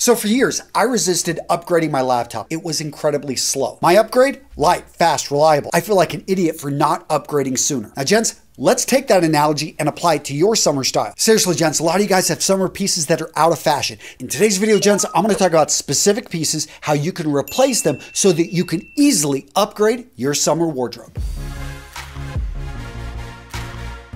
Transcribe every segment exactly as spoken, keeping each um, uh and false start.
So for years, I resisted upgrading my laptop. It was incredibly slow. My upgrade? Light, fast, reliable. I feel like an idiot for not upgrading sooner. Now, gents, let's take that analogy and apply it to your summer style. Seriously, gents, a lot of you guys have summer pieces that are out of fashion. In today's video, gents, I'm gonna talk about specific pieces, how you can replace them so that you can easily upgrade your summer wardrobe.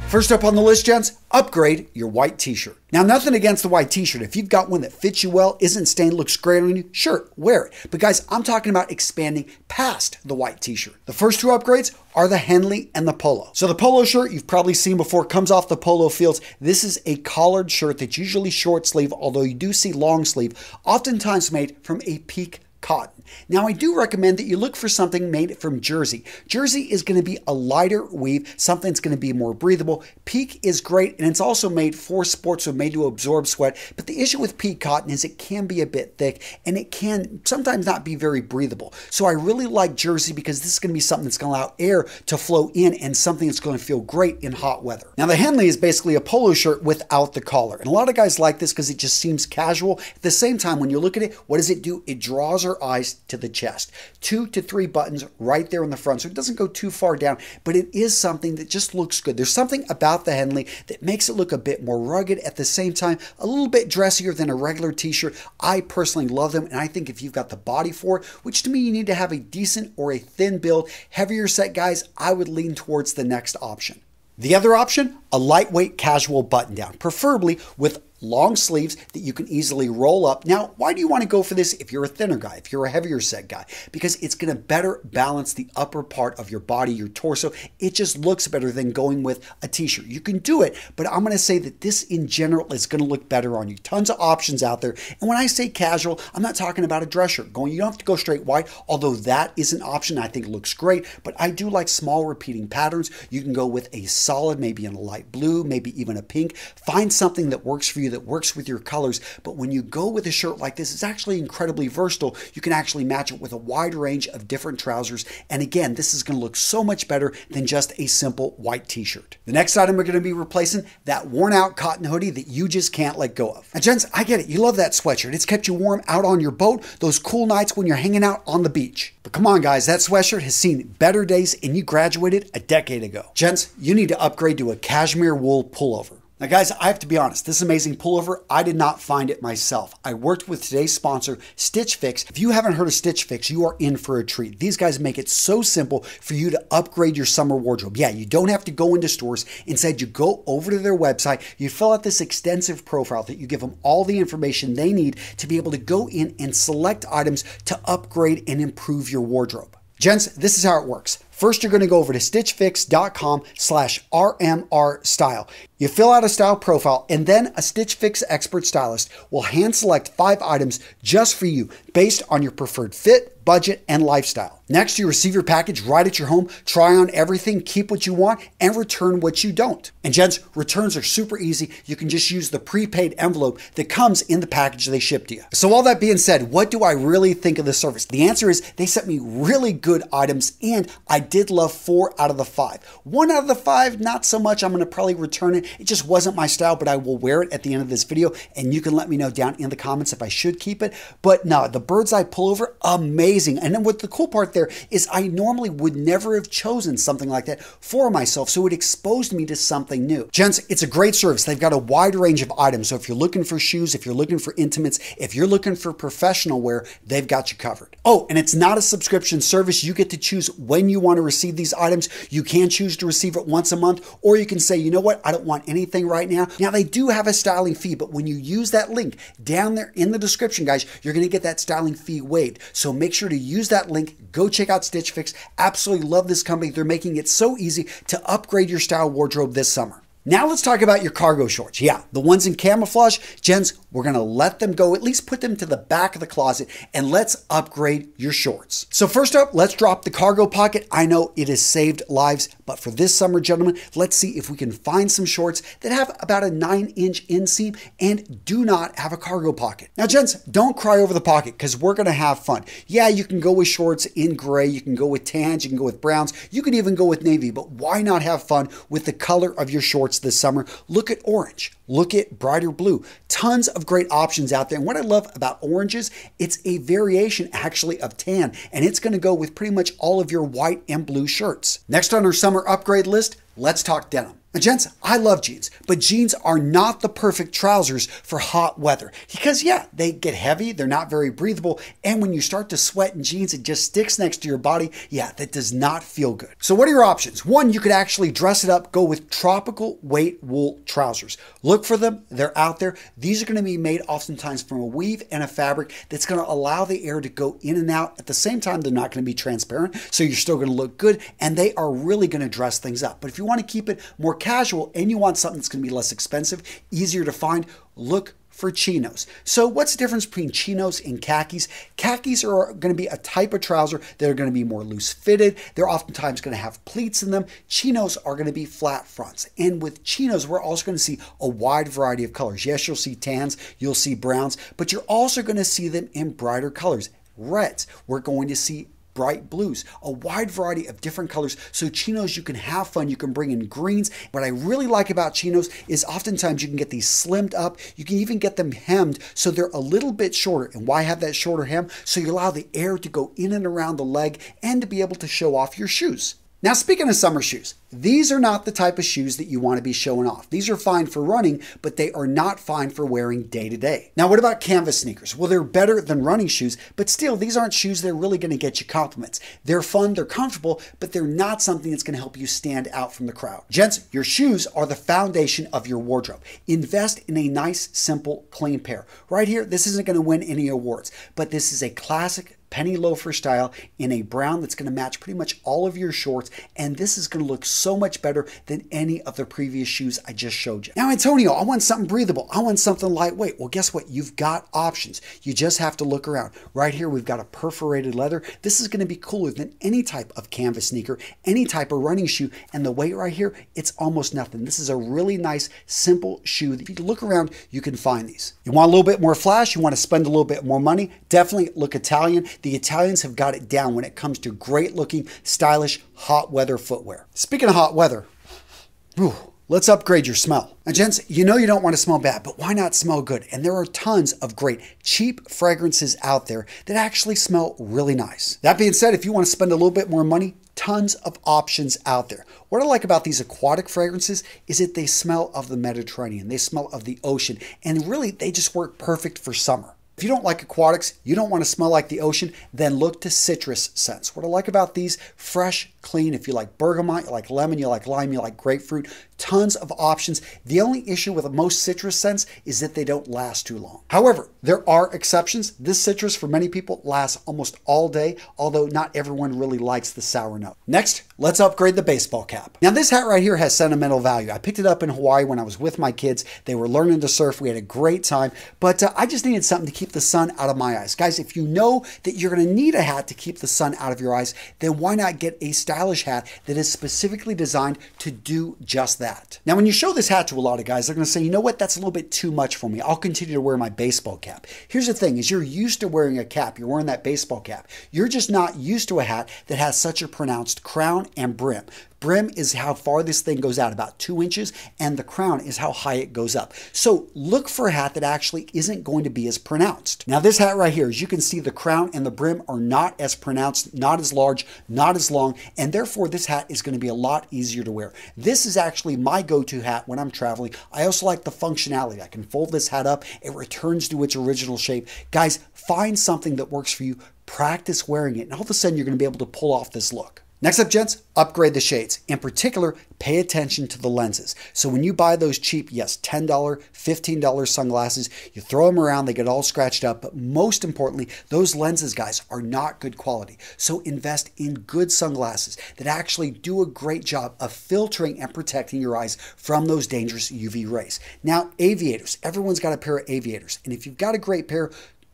First up on the list, gents, upgrade your white t-shirt. Now, nothing against the white t-shirt. If you've got one that fits you well, isn't stained, looks great on you, sure, wear it. But guys, I'm talking about expanding past the white t-shirt. The first two upgrades are the Henley and the polo. So the polo shirt you've probably seen before comes off the polo fields. This is a collared shirt that's usually short sleeve, although you do see long sleeve, oftentimes made from a peak cotton. Now, I do recommend that you look for something made from jersey. Jersey is going to be a lighter weave, something that's going to be more breathable. Peak is great, and it's also made for sports, so made to absorb sweat. But the issue with peak cotton is it can be a bit thick, and it can sometimes not be very breathable. So I really like jersey because this is going to be something that's going to allow air to flow in and something that's going to feel great in hot weather. Now, the Henley is basically a polo shirt without the collar, and a lot of guys like this because it just seems casual. At the same time, when you look at it, what does it do? It draws our eyes to the chest. Two to three buttons right there in the front, so it doesn't go too far down, but it is something that just looks good. There's something about the Henley that makes it look a bit more rugged, at the same time, a little bit dressier than a regular t-shirt. I personally love them, and I think if you've got the body for it, which to me you need to have a decent or a thin build, heavier set guys, I would lean towards the next option. The other option, a lightweight casual button down, preferably with long sleeves that you can easily roll up. Now, why do you want to go for this if you're a thinner guy, if you're a heavier set guy? Because it's going to better balance the upper part of your body, your torso. It just looks better than going with a t-shirt. You can do it, but I'm going to say that this in general is going to look better on you. Tons of options out there. And when I say casual, I'm not talking about a dress shirt. Going, you don't have to go straight white, although that is an option I think looks great, but I do like small repeating patterns. You can go with a solid, maybe in a light blue, maybe even a pink. Find something that works for you, that works with your colors. But when you go with a shirt like this, it's actually incredibly versatile. You can actually match it with a wide range of different trousers. And again, this is going to look so much better than just a simple white t-shirt. The next item we're going to be replacing, that worn out cotton hoodie that you just can't let go of. Now, gents, I get it. You love that sweatshirt. It's kept you warm out on your boat, those cool nights when you're hanging out on the beach. But come on, guys, that sweatshirt has seen better days, and you graduated a decade ago. Gents, you need to upgrade to a cashmere wool pullover. Now, guys, I have to be honest, this amazing pullover, I did not find it myself. I worked with today's sponsor, Stitch Fix. If you haven't heard of Stitch Fix, you are in for a treat. These guys make it so simple for you to upgrade your summer wardrobe. Yeah, you don't have to go into stores. Instead, you go over to their website, you fill out this extensive profile that you give them all the information they need to be able to go in and select items to upgrade and improve your wardrobe. Gents, this is how it works. First, you're going to go over to stitch fix dot com slash R M R style. You fill out a style profile, and then a Stitch Fix expert stylist will hand select five items just for you based on your preferred fit, budget, and lifestyle. Next, you receive your package right at your home, try on everything, keep what you want, and return what you don't. And gents, returns are super easy. You can just use the prepaid envelope that comes in the package they ship to you. So all that being said, what do I really think of the service? The answer is they sent me really good items, and I did love four out of the five. One out of the five, not so much. I'm going to probably return it. It just wasn't my style, but I will wear it at the end of this video, and you can let me know down in the comments if I should keep it. But no, the Bird's Eye pullover, amazing. And then what the cool part there is, I normally would never have chosen something like that for myself, so it exposed me to something new. Gents, it's a great service. They've got a wide range of items, so if you're looking for shoes, if you're looking for intimates, if you're looking for professional wear, they've got you covered. Oh, and it's not a subscription service. You get to choose when you want to receive these items. You can choose to receive it once a month, or you can say, you know what, I don't want anything right now. Now, they do have a styling fee, but when you use that link down there in the description, guys, you're going to get that styling fee waived. So make sure to use that link. Go check out Stitch Fix. Absolutely love this company. They're making it so easy to upgrade your style wardrobe this summer. Now let's talk about your cargo shorts. Yeah, the ones in camouflage. Gents, we're going to let them go, at least put them to the back of the closet, and let's upgrade your shorts. So first up, let's drop the cargo pocket. I know it has saved lives, but for this summer, gentlemen, let's see if we can find some shorts that have about a nine inch inseam and do not have a cargo pocket. Now, gents, don't cry over the pocket because we're going to have fun. Yeah, you can go with shorts in gray. You can go with tans. You can go with browns. You can even go with navy, but why not have fun with the color of your shorts shorts this summer, look at orange, look at brighter blue. Tons of great options out there. And what I love about orange is it's a variation actually of tan, and it's going to go with pretty much all of your white and blue shirts. Next on our summer upgrade list, let's talk denim. Now, gents, I love jeans, but jeans are not the perfect trousers for hot weather because, yeah, they get heavy, they're not very breathable, and when you start to sweat in jeans, it just sticks next to your body. Yeah, that does not feel good. So what are your options? One, you could actually dress it up, go with tropical weight wool trousers. Look for them, they're out there. These are going to be made oftentimes from a weave and a fabric that's going to allow the air to go in and out. At the same time, they're not going to be transparent, so you're still going to look good, and they are really going to dress things up. But if you want to keep it more casual and you want something that's going to be less expensive, easier to find, look for chinos. So what's the difference between chinos and khakis? Khakis are going to be a type of trouser that are going to be more loose fitted. They're oftentimes going to have pleats in them. Chinos are going to be flat fronts. And with chinos, we're also going to see a wide variety of colors. Yes, you'll see tans, you'll see browns, but you're also going to see them in brighter colors. Reds, we're going to see bright blues, a wide variety of different colors. So chinos, you can have fun. You can bring in greens. What I really like about chinos is oftentimes you can get these slimmed up. You can even get them hemmed so they're a little bit shorter. And why have that shorter hem? So you allow the air to go in and around the leg and to be able to show off your shoes. Now, speaking of summer shoes, these are not the type of shoes that you want to be showing off. These are fine for running, but they are not fine for wearing day to day. Now, what about canvas sneakers? Well, they're better than running shoes, but still, these aren't shoes that are really going to get you compliments. They're fun, they're comfortable, but they're not something that's going to help you stand out from the crowd. Gents, your shoes are the foundation of your wardrobe. Invest in a nice, simple, clean pair. Right here, this isn't going to win any awards, but this is a classic penny loafer style in a brown that's going to match pretty much all of your shorts, and this is going to look so much better than any of the previous shoes I just showed you. Now, Antonio, I want something breathable. I want something lightweight. Well, guess what? You've got options. You just have to look around. Right here, we've got a perforated leather. This is going to be cooler than any type of canvas sneaker, any type of running shoe, and the weight right here, it's almost nothing. This is a really nice, simple shoe. If you look around, you can find these. You want a little bit more flash? You want to spend a little bit more money? Definitely look Italian. The Italians have got it down when it comes to great looking, stylish, hot weather footwear. Speaking of hot weather, whew, let's upgrade your smell. Now, gents, you know you don't want to smell bad, but why not smell good? And there are tons of great cheap fragrances out there that actually smell really nice. That being said, if you want to spend a little bit more money, tons of options out there. What I like about these aquatic fragrances is that they smell of the Mediterranean, they smell of the ocean, and really they just work perfect for summer. If you don't like aquatics, you don't want to smell like the ocean, then look to citrus scents. What I like about these, fresh, clean. If you like bergamot, you like lemon, you like lime, you like grapefruit, tons of options. The only issue with most citrus scents is that they don't last too long. However, there are exceptions. This citrus for many people lasts almost all day, although not everyone really likes the sour note. Next, let's upgrade the baseball cap. Now, this hat right here has sentimental value. I picked it up in Hawaii when I was with my kids. They were learning to surf. We had a great time, but uh, I just needed something to keep the sun out of my eyes. Guys, if you know that you're going to need a hat to keep the sun out of your eyes, then why not get a stylish hat that is specifically designed to do just that? Now, when you show this hat to a lot of guys, they're going to say, you know what, that's a little bit too much for me. I'll continue to wear my baseball cap. Here's the thing, is you're used to wearing a cap. You're wearing that baseball cap. You're just not used to a hat that has such a pronounced crown and brim. Brim is how far this thing goes out, about two inches, and the crown is how high it goes up. So look for a hat that actually isn't going to be as pronounced. Now this hat right here, as you can see, the crown and the brim are not as pronounced, not as large, not as long, and therefore this hat is going to be a lot easier to wear. This is actually my go-to hat when I'm traveling. I also like the functionality. I can fold this hat up. It returns to its original shape. Guys, find something that works for you. Practice wearing it, and all of a sudden you're going to be able to pull off this look. Next up, gents, upgrade the shades. In particular, pay attention to the lenses. So when you buy those cheap, yes, ten dollars, fifteen dollars sunglasses, you throw them around, they get all scratched up. But most importantly, those lenses, guys, are not good quality. So invest in good sunglasses that actually do a great job of filtering and protecting your eyes from those dangerous U V rays. Now, aviators. Everyone's got a pair of aviators. And if you've got a great pair,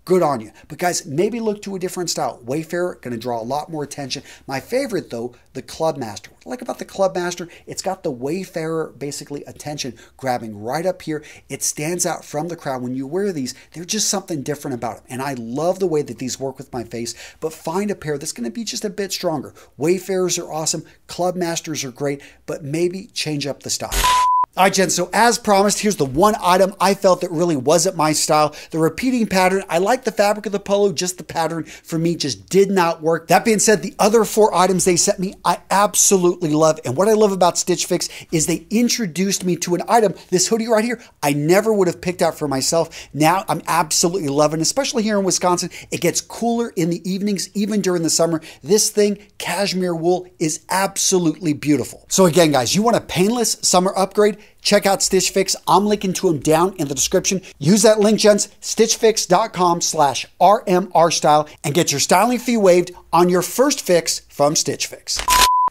good on you. But guys, maybe look to a different style. Wayfarer, going to draw a lot more attention. My favorite though, the Clubmaster. What I like about the Clubmaster, it's got the Wayfarer basically attention grabbing right up here. It stands out from the crowd. When you wear these, they're just something different about them. And I love the way that these work with my face, but find a pair that's going to be just a bit stronger. Wayfarers are awesome. Clubmasters are great, but maybe change up the style. All right, Jen, so as promised, here's the one item I felt that really wasn't my style. The repeating pattern, I like the fabric of the polo, just the pattern for me just did not work. That being said, the other four items they sent me, I absolutely love. And what I love about Stitch Fix is they introduced me to an item, this hoodie right here, I never would have picked out for myself. Now I'm absolutely loving, especially here in Wisconsin. It gets cooler in the evenings, even during the summer. This thing, cashmere wool, is absolutely beautiful. So again, guys, you want a painless summer upgrade? Check out Stitch Fix. I'm linking to them down in the description. Use that link, gents, stitch fix dot com slash R M R style, and get your styling fee waived on your first fix from Stitch Fix.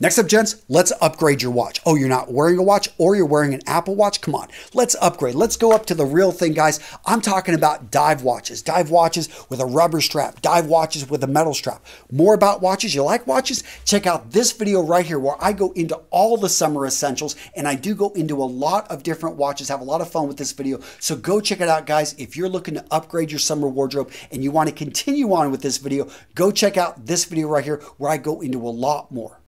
Next up, gents, let's upgrade your watch. Oh, you're not wearing a watch or you're wearing an Apple Watch? Come on, let's upgrade. Let's go up to the real thing, guys. I'm talking about dive watches. Dive watches with a rubber strap. Dive watches with a metal strap. More about watches. You like watches? Check out this video right here where I go into all the summer essentials, and I do go into a lot of different watches. Have a lot of fun with this video. So go check it out, guys. If you're looking to upgrade your summer wardrobe and you want to continue on with this video, go check out this video right here where I go into a lot more.